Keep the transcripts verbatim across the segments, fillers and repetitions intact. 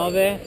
nove.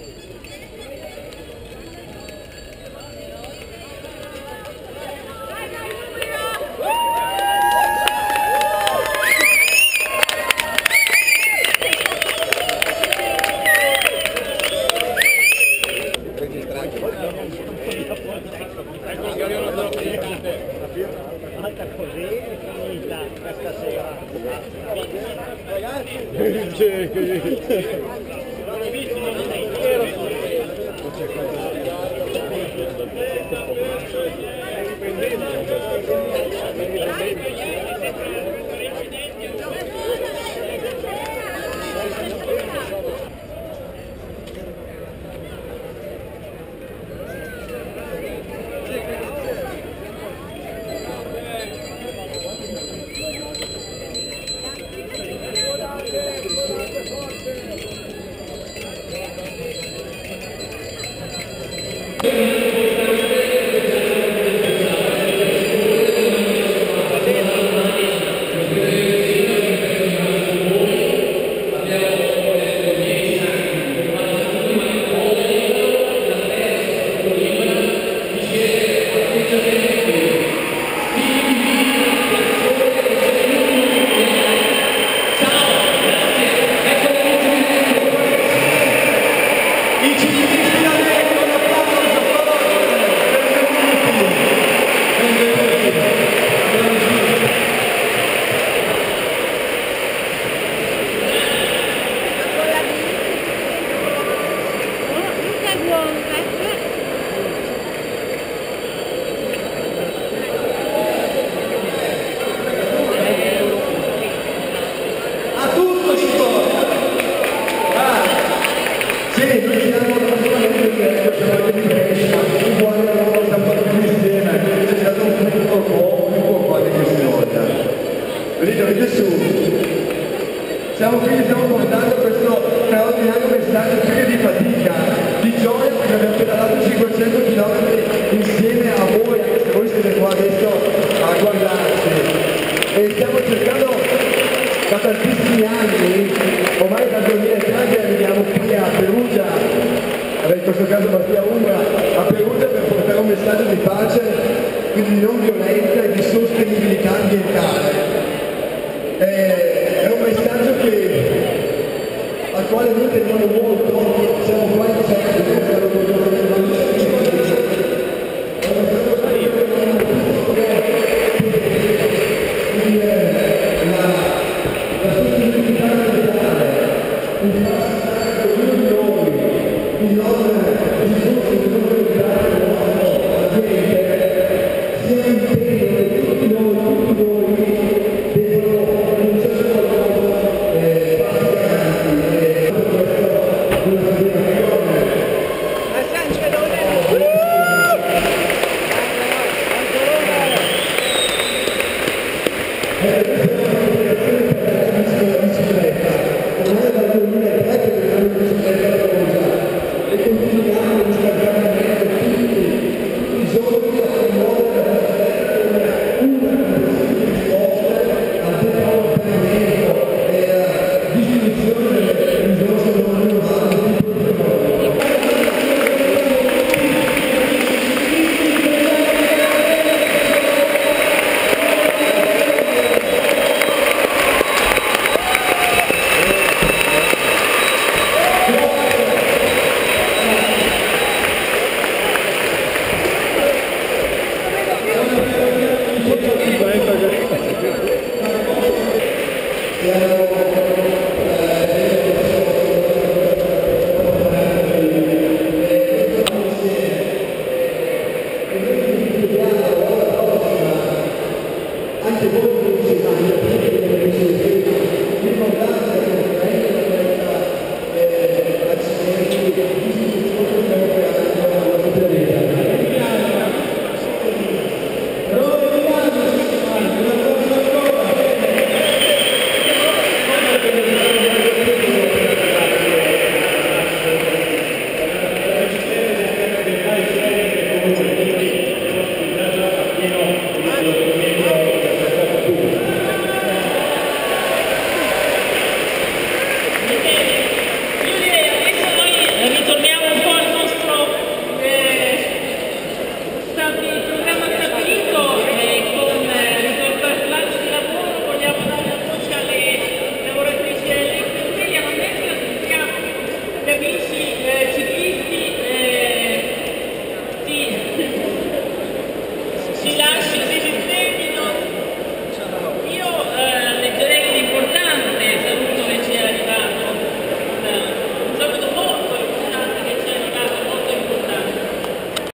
Grazie.